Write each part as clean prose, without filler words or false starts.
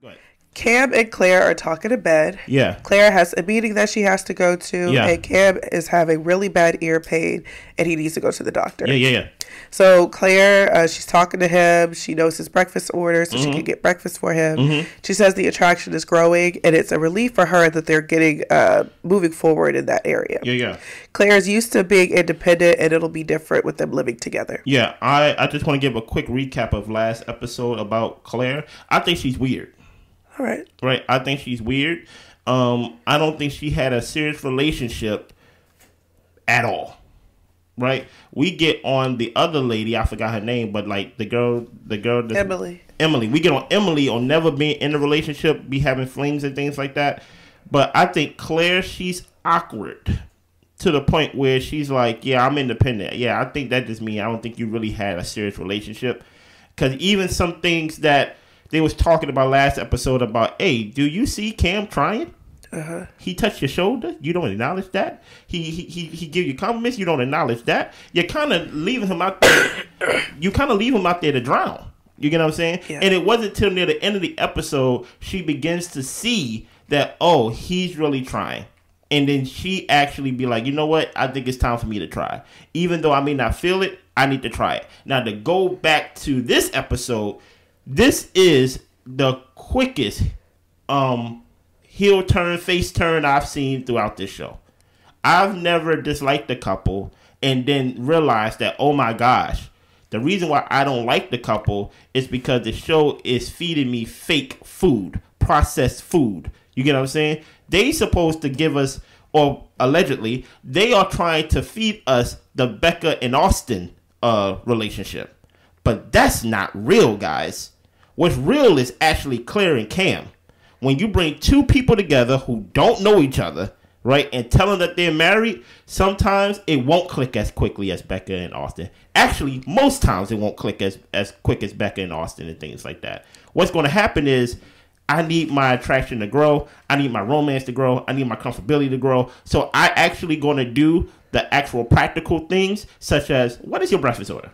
Go ahead. Cam and Claire are talking to bed. Yeah. Claire has a meeting that she has to go to. Yeah. And Cam is having really bad ear pain and he needs to go to the doctor. Yeah. So Claire, she's talking to him. She knows his breakfast order, so she can get breakfast for him. She says the attraction is growing and it's a relief for her that they're getting moving forward in that area. Yeah. Claire's used to being independent and it'll be different with them living together. Yeah. I just want to give a quick recap of last episode about Claire. I think she's weird. Right. I think she's weird. I don't think she had a serious relationship at all. Right. We get on the other lady. I forgot her name, but like the girl, Emily. We get on Emily on never being in a relationship, be having flings and things like that. But I think Claire, she's awkward to the point where she's like, yeah, I'm independent. Yeah, I think that just means I don't think you really had a serious relationship. Because even some things that they was talking about last episode about, hey, do you see Cam trying? He touched your shoulder. You don't acknowledge that. He give you compliments. You don't acknowledge that. You're kind of leaving him out there. You kind of leave him out there to drown. You get what I'm saying? Yeah. And it wasn't till near the end of the episode she begins to see that, oh, he's really trying. And then she actually be like, you know what? I think it's time for me to try. Even though I may not feel it, I need to try it. Now, to go back to this episode, this is the quickest heel turn, face turn I've seen throughout this show. I've never disliked the couple and then realized that, oh my gosh, the reason why I don't like the couple is because the show is feeding me fake food, processed food. You get what I'm saying? They supposed to give us, or allegedly, they are trying to feed us the Becca and Austin relationship. But that's not real, guys. What's real is actually Claire and Cam. When you bring two people together who don't know each other, right, and tell them that they're married, sometimes it won't click as quickly as Becca and Austin. Actually, most times it won't click as quick as Becca and Austin and things like that. What's going to happen is, I need my attraction to grow. I need my romance to grow. I need my comfortability to grow. So I actually going to do the actual practical things, such as, what is your breakfast order?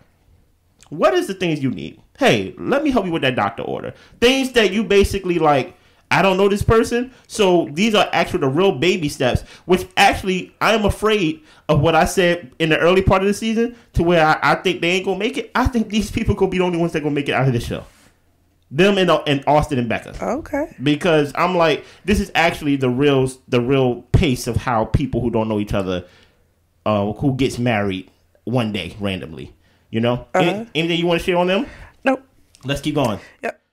What is the things you need? Hey, let me help you with that doctor order. Things that you basically like, I don't know this person. So these are actually the real baby steps, which actually I am afraid of what I said in the early part of the season to where I think they ain't going to make it. I think these people could be the only ones that going to make it out of this show. Them and Austin and Becca. Okay. Because I'm like, this is actually the real pace of how people who don't know each other, who gets married one day randomly. You know, anything you want to share on them? Nope. Let's keep going. Yep.